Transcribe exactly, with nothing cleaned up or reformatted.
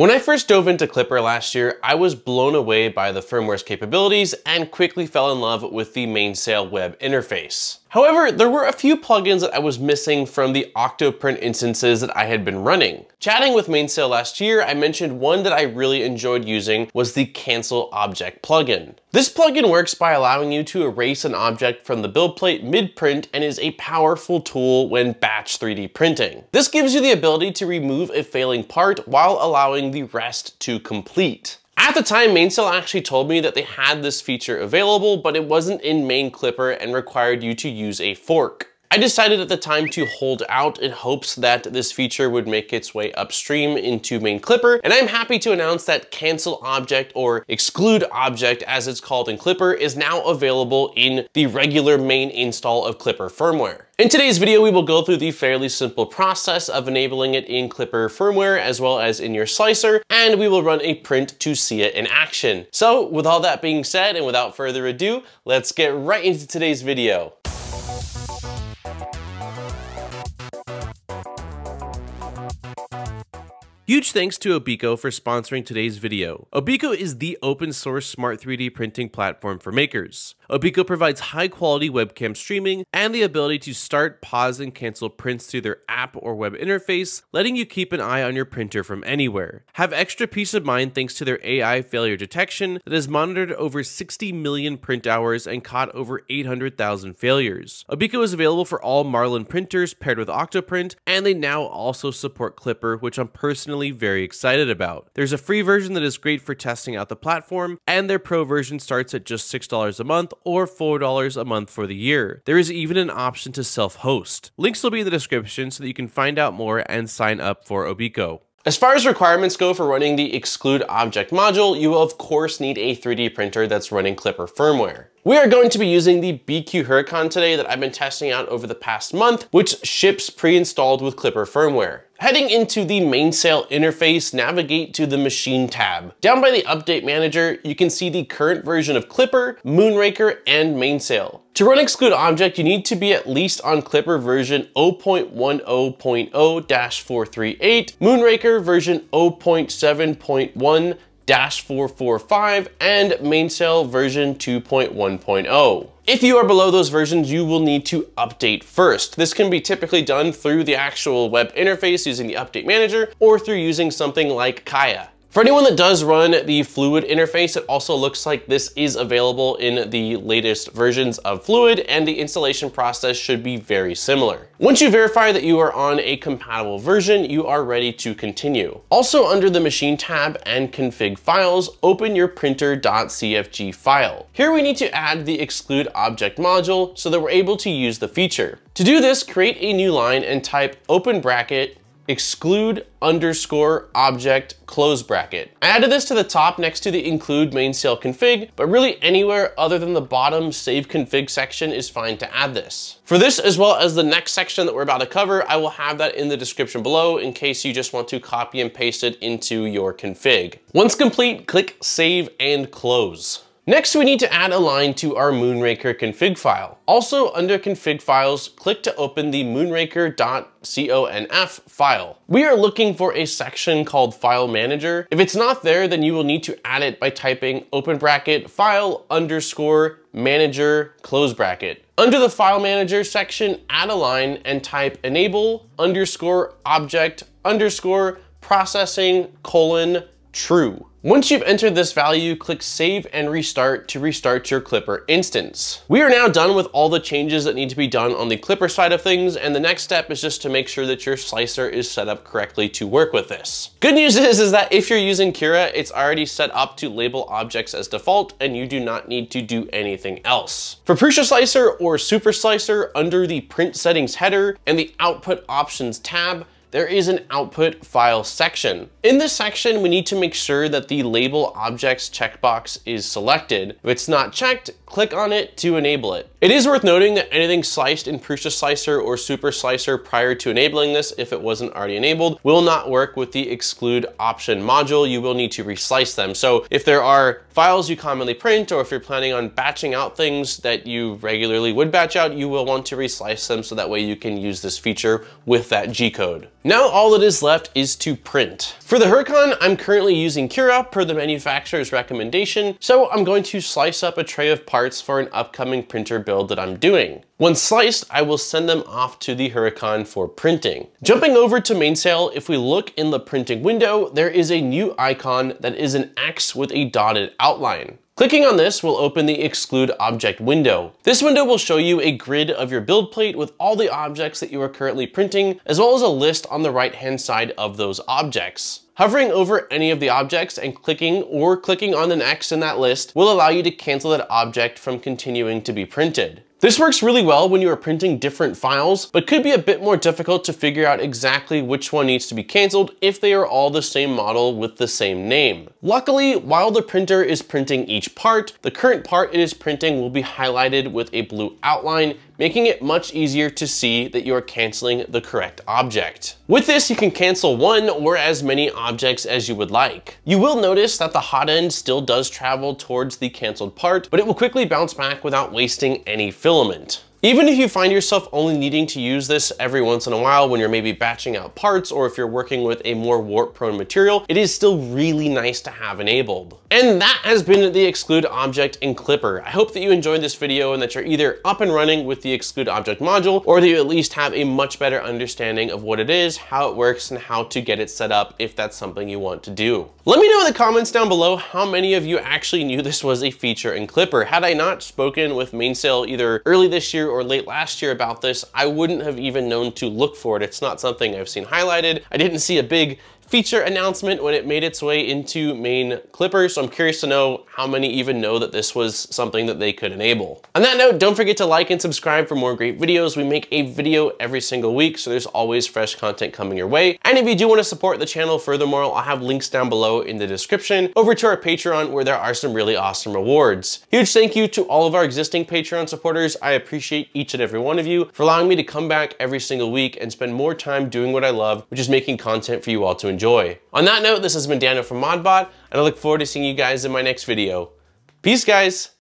When I first dove into Klipper last year, I was blown away by the firmware's capabilities and quickly fell in love with the Mainsail web interface. However, there were a few plugins that I was missing from the OctoPrint instances that I had been running. Chatting with Mainsail last year, I mentioned one that I really enjoyed using was the Cancel Object plugin. This plugin works by allowing you to erase an object from the build plate mid-print and is a powerful tool when batch three D printing. This gives you the ability to remove a failing part while allowing the rest to complete. At the time, Mainsail actually told me that they had this feature available, but it wasn't in main Klipper and required you to use a fork. I decided at the time to hold out in hopes that this feature would make its way upstream into main Klipper, and I'm happy to announce that Cancel Object, or Exclude Object as it's called in Klipper, is now available in the regular main install of Klipper firmware. In today's video, we will go through the fairly simple process of enabling it in Klipper firmware as well as in your slicer, and we will run a print to see it in action. So with all that being said, and without further ado, let's get right into today's video. Huge thanks to Obico for sponsoring today's video. Obico is the open source smart three D printing platform for makers. Obico provides high quality webcam streaming and the ability to start, pause, and cancel prints through their app or web interface, letting you keep an eye on your printer from anywhere. Have extra peace of mind thanks to their A I failure detection that has monitored over sixty million print hours and caught over eight hundred thousand failures. Obico is available for all Marlin printers paired with OctoPrint, and they now also support Klipper, which I'm personally very excited about. There's a free version that is great for testing out the platform, and their pro version starts at just six dollars a month or four dollars a month for the year. There is even an option to self-host. Links will be in the description so that you can find out more and sign up for Obico. As far as requirements go for running the Exclude Object module, you will of course need a three D printer that's running Klipper firmware. We are going to be using the B Q HeroCon today that I've been testing out over the past month, which ships pre-installed with Klipper firmware. Heading into the Mainsail interface, navigate to the Machine tab. Down by the Update Manager, you can see the current version of Klipper, Moonraker, and Mainsail. To run Exclude Object, you need to be at least on Klipper version zero point ten point zero dash four three eight, Moonraker version zero point seven point one dash four four five, and Mainsail version two point one point zero. If you are below those versions, you will need to update first. This can be typically done through the actual web interface using the Update Manager or through using something like Kaya. For anyone that does run the Fluid interface, it also looks like this is available in the latest versions of Fluid, and the installation process should be very similar. Once you verify that you are on a compatible version, you are ready to continue. Also, under the Machine tab and Config Files, open your printer.cfg file. Here we need to add the Exclude Object module so that we're able to use the feature. To do this, create a new line and type open bracket exclude underscore object close bracket. I added this to the top next to the include Mainsail config, but really anywhere other than the bottom save config section is fine to add this. For this, as well as the next section that we're about to cover, I will have that in the description below in case you just want to copy and paste it into your config. Once complete, click save and close. Next, we need to add a line to our Moonraker config file. Also, under config files, click to open the moonraker.conf file. We are looking for a section called file manager. If it's not there, then you will need to add it by typing open bracket file underscore manager close bracket. Under the file manager section, add a line and type enable underscore object underscore processing colon true. Once you've entered this value, click save and restart to restart your Klipper instance. We are now done with all the changes that need to be done on the Klipper side of things, and the next step is just to make sure that your slicer is set up correctly to work with this. Good news is, is that if you're using Cura, it's already set up to label objects as default, and you do not need to do anything else. For Prusa Slicer or SuperSlicer, under the print settings header and the output options tab, there is an output file section. In this section, we need to make sure that the label objects checkbox is selected. If it's not checked, click on it to enable it. It is worth noting that anything sliced in Prusa Slicer or SuperSlicer prior to enabling this, if it wasn't already enabled, will not work with the exclude option module. You will need to reslice them. So if there are files you commonly print, or if you're planning on batching out things that you regularly would batch out, you will want to reslice them so that way you can use this feature with that G-code. Now all that is left is to print. For the HeroCon, I'm currently using Cura per the manufacturer's recommendation, so I'm going to slice up a tray of parts for an upcoming printer build that I'm doing. Once sliced, I will send them off to the HeroCon for printing. Jumping over to Mainsail, if we look in the printing window, there is a new icon that is an X with a dotted outline. Clicking on this will open the exclude object window. This window will show you a grid of your build plate with all the objects that you are currently printing, as well as a list on the right-hand side of those objects. Hovering over any of the objects and clicking or clicking on an X in that list will allow you to cancel that object from continuing to be printed. This works really well when you are printing different files, but could be a bit more difficult to figure out exactly which one needs to be canceled if they are all the same model with the same name. Luckily, while the printer is printing each part, the current part it is printing will be highlighted with a blue outline, making it much easier to see that you are canceling the correct object. With this, you can cancel one or as many objects as you would like. You will notice that the hot end still does travel towards the canceled part, but it will quickly bounce back without wasting any filament. Even if you find yourself only needing to use this every once in a while when you're maybe batching out parts or if you're working with a more warp-prone material, it is still really nice to have enabled. And that has been the exclude object in Klipper. I hope that you enjoyed this video and that you're either up and running with the exclude object module or that you at least have a much better understanding of what it is, how it works, and how to get it set up if that's something you want to do. Let me know in the comments down below how many of you actually knew this was a feature in Klipper. Had I not spoken with Mainsail either early this year or late last year about this, I wouldn't have even known to look for it. It's not something I've seen highlighted. I didn't see a big feature announcement when it made its way into main Klipper, so I'm curious to know how many even know that this was something that they could enable. On that note, don't forget to like and subscribe for more great videos. We make a video every single week, so there's always fresh content coming your way. And if you do want to support the channel furthermore, I'll have links down below in the description over to our Patreon where there are some really awesome rewards. Huge thank you to all of our existing Patreon supporters. I appreciate each and every one of you for allowing me to come back every single week and spend more time doing what I love, which is making content for you all to enjoy. Enjoy. On that note, this has been Daniel from ModBot, and I look forward to seeing you guys in my next video. Peace, guys.